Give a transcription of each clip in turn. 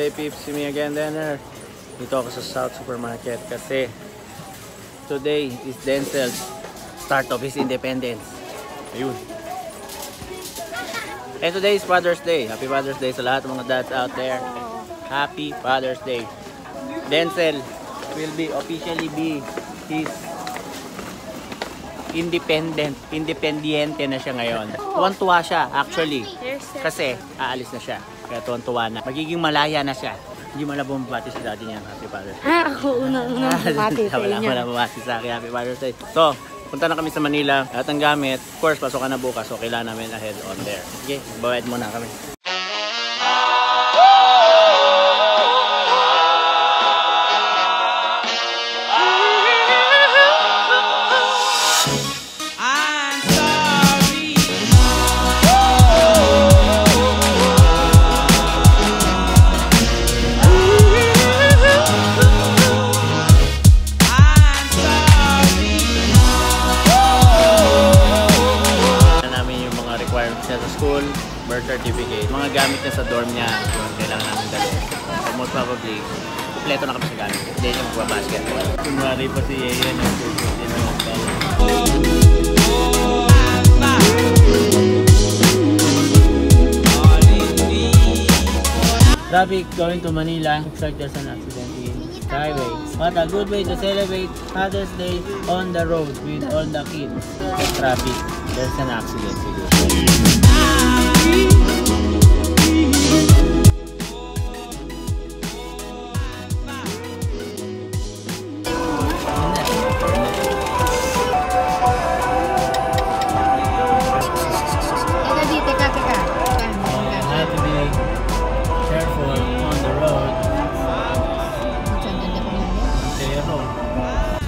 day peeps, see me again dinner. Dito ako sa South Supermarket kasi today is Denzel's start of his independence. Ayun. And today is Father's Day. Happy Father's Day sa lahat ng mga dads out there. Happy Father's Day. Denzel will be officially be his independiente na siya ngayon. Tuwan-tuwa siya actually kasi aalis na siya. Kaya tuwan-tuwa na. Magiging malaya na siya. Hindi mo na bumabati si daddy niya. Happy Father's Day. Ako unang bumabati sa inyo. Wala mo bumabati sa akin. Happy Father's Day. So, punta na kami sa Manila. Lahat ng gamit. Of course, pasok ka na bukas. So, kailangan namin na head on there. Okay, bawed muna kami. Birth certificate, mga gamit niya sa dorm niya, yun, kailangan namin dalawa. So most probably, kompleto na kami sa gamit. Hindi niya magbabasketball. Kunwari pa si Yaya ng susunod ng basketball. Traffic going to Manila. Looks like there's an accident in the highway. What a good way to celebrate Father's Day on the road with all the kids. The traffic, there's an accident siguro.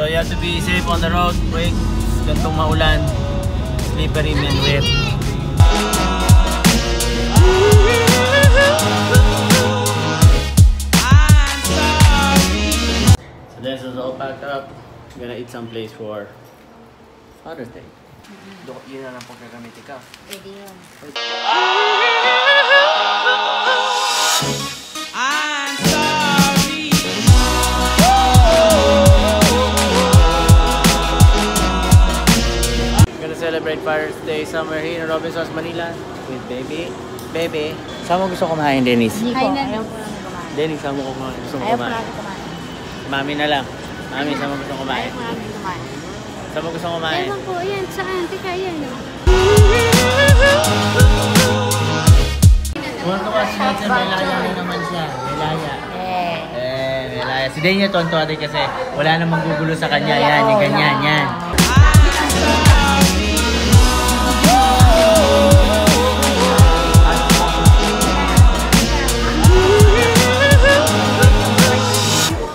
So you have to be safe on the road, break, gantong maulan, slippery and wet. So this is all packed up. I'm gonna eat someplace for Father's Day. Yun na lang po gagamit ka. Pwede yun. Celebrate Father's Day somewhere here in Robinson's Manila with baby. Baby, saan mo gusto kumain, Dennis? Hindi ko. Ayaw po namin kumain. Dennis, saan mo gusto kumain? Ayaw po namin kumain. Mami na lang. Mami, saan mo gusto kumain? Ayaw po namin kumain. Saan mo gusto kumain? Ayaw po, yan. Saan? Teka, yan. Tuntua si Dennis, melaya na naman siya. Melaya. Eh, melaya. Si Dennis tuntua din kasi wala namang gugulo sa kanya. Yan, yung ganyan, yan.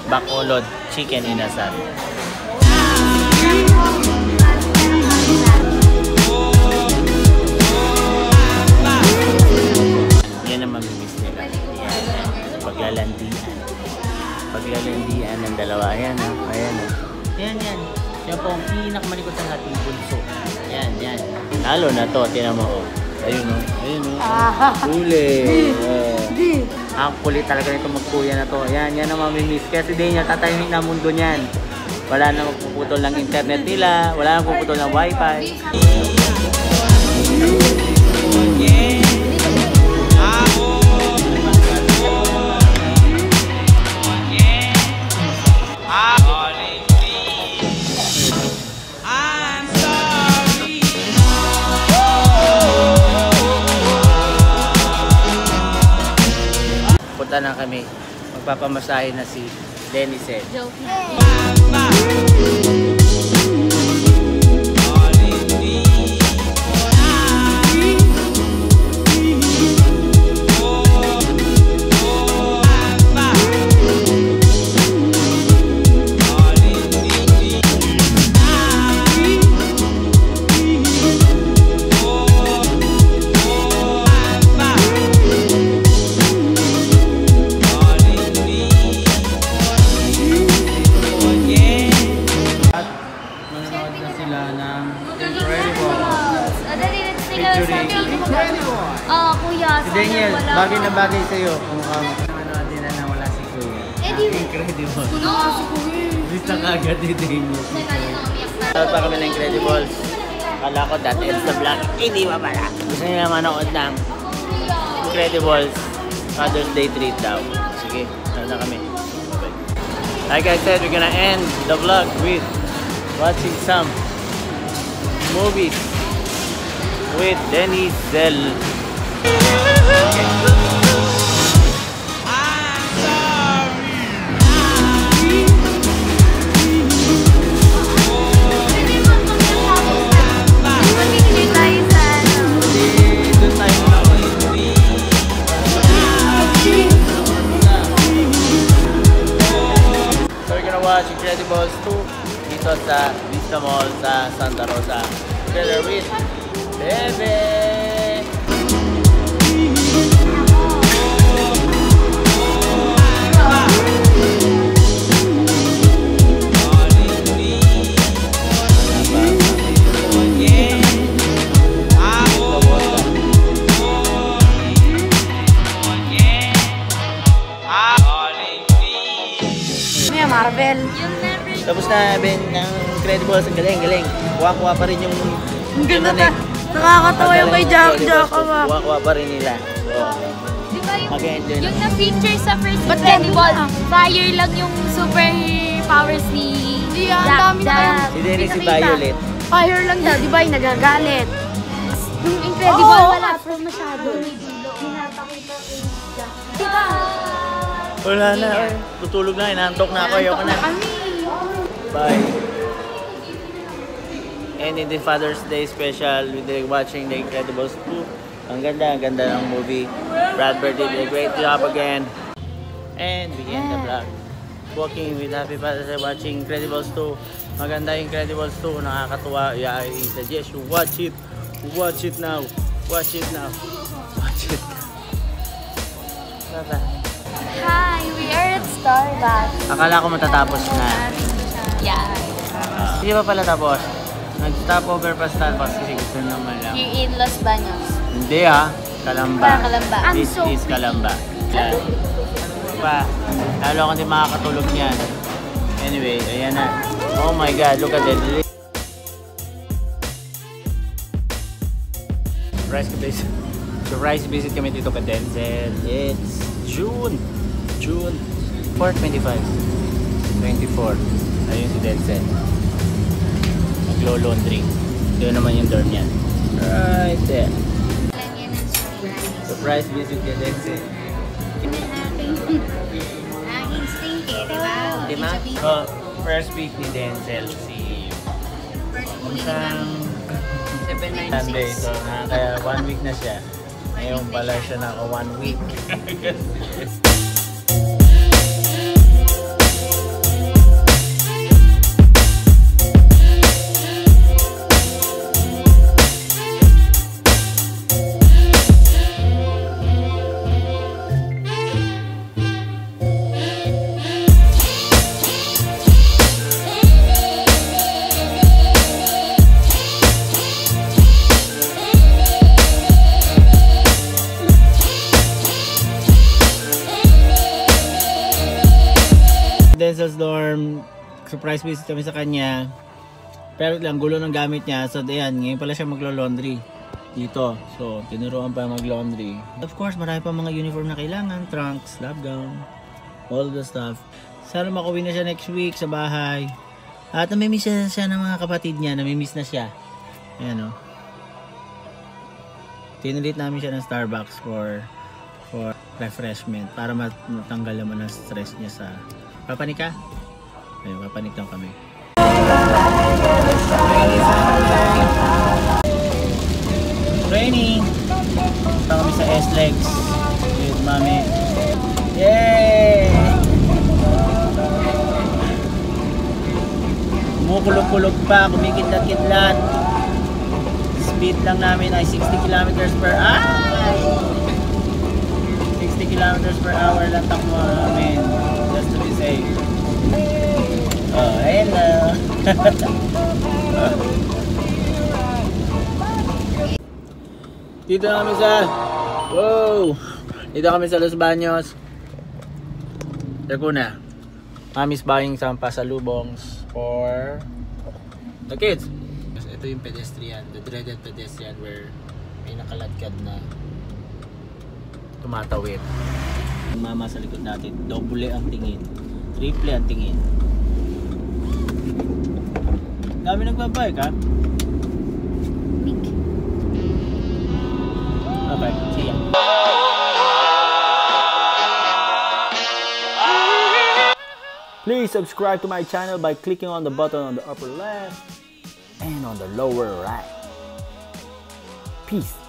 Bacolod chicken inasal. Yan ang mamimiss nila. Paglalandian. Paglalandian ng dalawa. Ayan o. Ayan o. Yan yan. Yan po ang pinakamalikot ng ating bunso. Yan yan. Halo na to. Tinan mo o. Ayun o. Ayun o. Uli. Di. Ang kulit talaga nito magkuya na to. Ayan, yan ang mamimiss. Kasi din niya, tatahimik na mundo niyan. Wala na magpuputol ng internet nila. Wala na magpuputol ng wifi. Na kami magpapamasahe na si Denzel. Joke na. Incredibles. Oo, kuya. Si Daniel, bagay na bagay sa'yo. Mukha mo. Ano natin na Incredibles. Vista ka agad ni Damo. Salat pa kami ng Incredibles. Kala ko dati sa vlog. Hindi ba pala? Gusto nila manood ng Incredibles Father's Day treat daw. Sige, salat na kami. Like I said, we're gonna end the vlog with watching some movies with Denzel. Incredibles 2 dito sa Vista Mall sa Santa Rosa. Together with Bebe! Marvel. Tapos na Ben ng Incredibles, ang galing. Kuha-kuha pa rin yung ganda na. Nakakatawa yung kay Jack. Kuha-kuha pa rin nila. Di ba yung na-feature sa first Incredibles, fire lang yung super powers ni Jack. Hindi rin si Violet. Fire lang daw, di ba yung nagagalit? Yung Incredibles wala from masyado. Pinapakita kay Jack. Di ba? Wala na. Tutulog na. Inaantok na ako. Ayoko na. Bye. And in the Father's Day special, we're watching The Incredibles 2. Ang ganda ng movie. Brad Bird did a great job again. And we end the vlog. Walking with Happy Father's Day, watching Incredibles 2. Maganda yung Incredibles 2. Nakakatuwa. Yeah, I suggest you watch it. Watch it now. Bye-bye. Hi, we are at Starbucks. Akala ko matatapos na. Yeah. Hindi ba pala tapos? Nag-stop over pa Starbucks kasi gusto naman lang. You're in Los Banos. Hindi ah. Calamba. This is Calamba. Yeah. Lalo akong di makakatulog niyan. Anyway, ayan na. Oh my God, look at that. Surprise visit kami dito ka Denzel. It's June 425. 24. Ayun si Denzel. Maglo-laundry. Yun naman yung dorm niyan. Right there. Surprise visit ka Denzel. Laging stinky, di ba? Di ba? First week ni Denzel. Si... Isang... 796. So, kaya 1 week na siya. Ngayon pala siya naka 1 week. Denzel's dorm, surprise visit kami sa kanya, pero lang gulo ng gamit niya, so ayan, ngayon pala siya maglo-laundry dito, so tinuruan pa mag-laundry. Of course, marami pa mga uniform na kailangan, trunks, lab gown, all the stuff. Sana makuwi na siya next week sa bahay, at namimiss na siya ng mga kapatid niya, namimiss na siya. Ayan o, tinulit namin siya ng Starbucks for refreshment, para matanggal naman ang stress niya sa... Papanik ka? Ayun, papanik lang kami. Training! Punta kami sa S-Legs with Mami. Yay! Kumukulog-kulog pa, kumikidlat-kidlat. Speed lang namin ay 60 kilometers per hour lang takbo namin. Just to be safe. Oh, hello! Dito kami sa Los Banos. Laguna. Mommy's buying some pasalubongs for the kids. Ito yung pedestrian, the dreaded pedestrian where may nakaladkad na tumatawid. Mama sa likod natin, double ang tingin, triple ang tingin. Dami nagbabike ha? Okay, see ya. Please subscribe to my channel by clicking on the button on the upper left and on the lower right. Peace.